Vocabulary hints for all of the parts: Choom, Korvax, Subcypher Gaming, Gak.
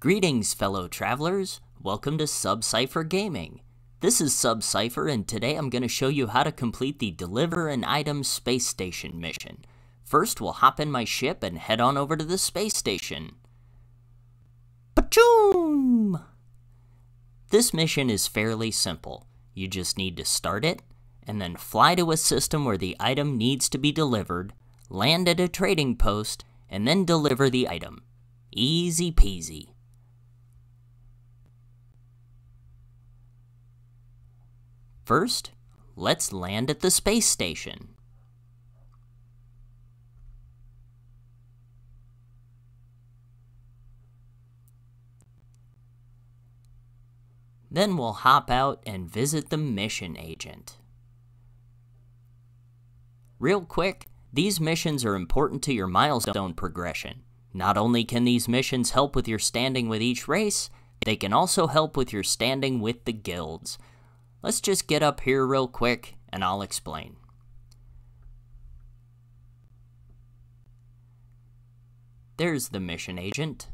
Greetings, fellow travelers. Welcome to Subcypher Gaming. This is Subcypher, and today I'm going to show you how to complete the Deliver an Item space station mission. First, we'll hop in my ship and head on over to the space station. Pachoom! This mission is fairly simple. You just need to start it, and then fly to a system where the item needs to be delivered, land at a trading post, and then deliver the item. Easy peasy. First, let's land at the space station. Then we'll hop out and visit the mission agent. Real quick, these missions are important to your milestone progression. Not only can these missions help with your standing with each race, they can also help with your standing with the guilds. Let's just get up here real quick and I'll explain. There's the mission agent.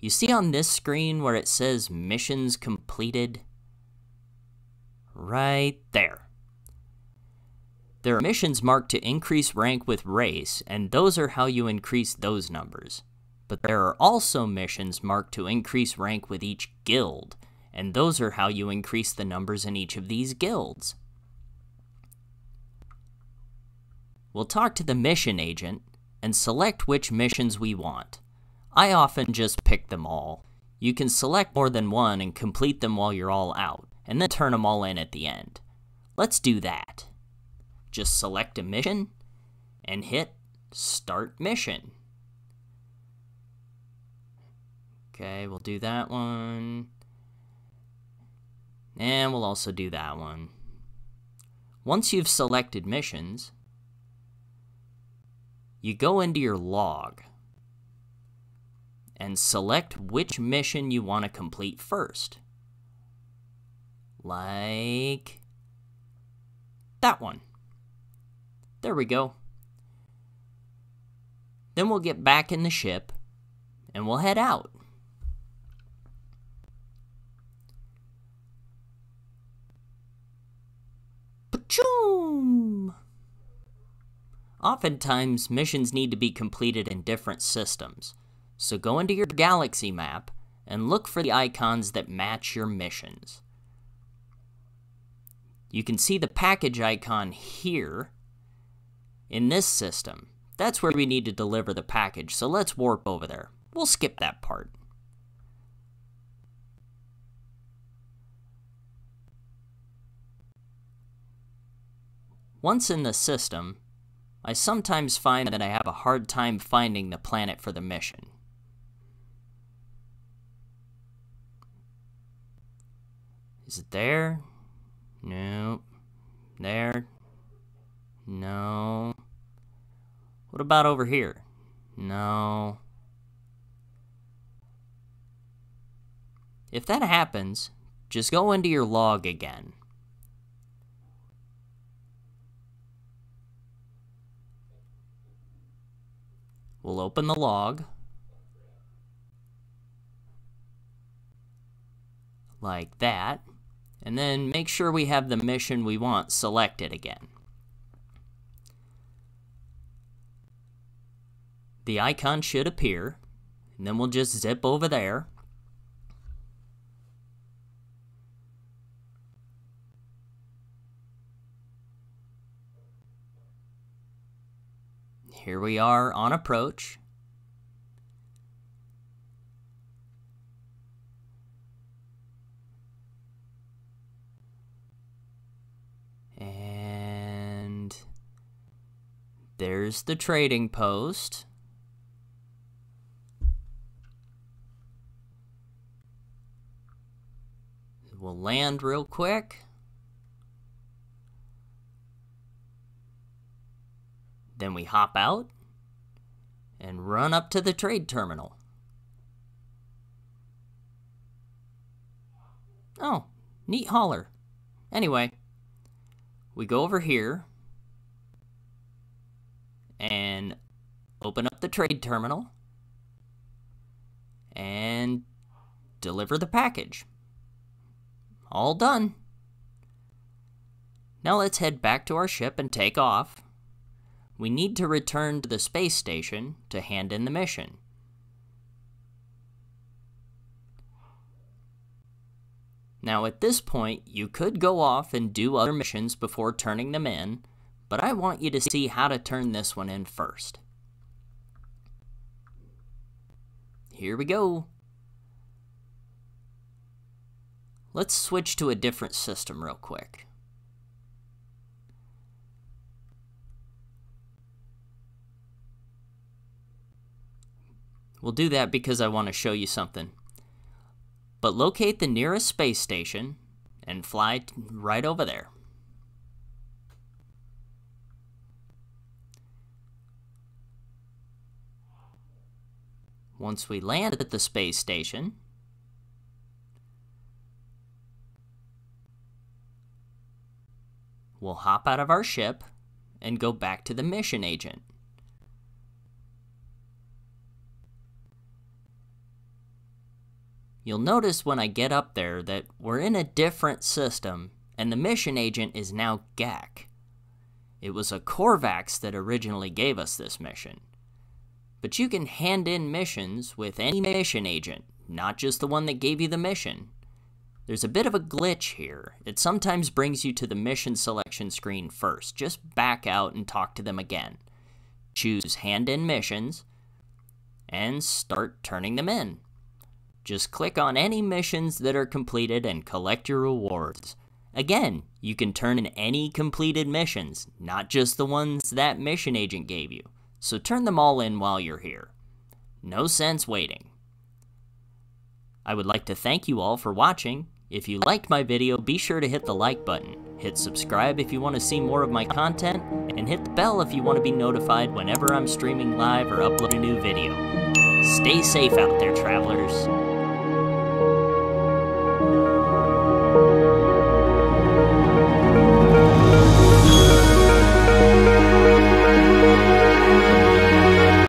You see on this screen where it says missions completed? Right there. There are missions marked to increase rank with race, and those are how you increase those numbers. But there are also missions marked to increase rank with each guild, and those are how you increase the numbers in each of these guilds. We'll talk to the mission agent and select which missions we want. I often just pick them all. You can select more than one and complete them while you're all out, and then turn them all in at the end. Let's do that. Just select a mission and hit Start Mission. Okay, we'll do that one. And we'll also do that one. Once you've selected missions, you go into your log and select which mission you want to complete first. Like that one. There we go. Then we'll get back in the ship and we'll head out. Choom! Oftentimes, missions need to be completed in different systems, so go into your galaxy map and look for the icons that match your missions. You can see the package icon here in this system. That's where we need to deliver the package, so let's warp over there. We'll skip that part. Once in the system, I sometimes find that I have a hard time finding the planet for the mission. Is it there? Nope. There? No. What about over here? No. If that happens, just go into your log again. We'll open the log, like that, and then make sure we have the mission we want selected again. The icon should appear, and then we'll just zip over there. Here we are on approach. And there's the trading post. We'll land real quick. Then we hop out and run up to the trade terminal. Oh, Neat holler. Anyway, we go over here and open up the trade terminal and deliver the package. All done. Now let's head back to our ship and take off. We need to return to the space station to hand in the mission. Now at this point, you could go off and do other missions before turning them in, but I want you to see how to turn this one in first. Here we go. Let's switch to a different system real quick. We'll do that because I want to show you something. But locate the nearest space station and fly right over there. Once we land at the space station, we'll hop out of our ship and go back to the mission agent. You'll notice when I get up there that we're in a different system, and the mission agent is now Gak. It was a Korvax that originally gave us this mission. But you can hand in missions with any mission agent, not just the one that gave you the mission. There's a bit of a glitch here. It sometimes brings you to the mission selection screen first. Just back out and talk to them again. Choose hand in missions and start turning them in. Just click on any missions that are completed and collect your rewards. Again, you can turn in any completed missions, not just the ones that mission agent gave you. So turn them all in while you're here. No sense waiting. I would like to thank you all for watching. If you liked my video, be sure to hit the like button. Hit subscribe if you want to see more of my content, and hit the bell if you want to be notified whenever I'm streaming live or upload a new video. Stay safe out there, travelers.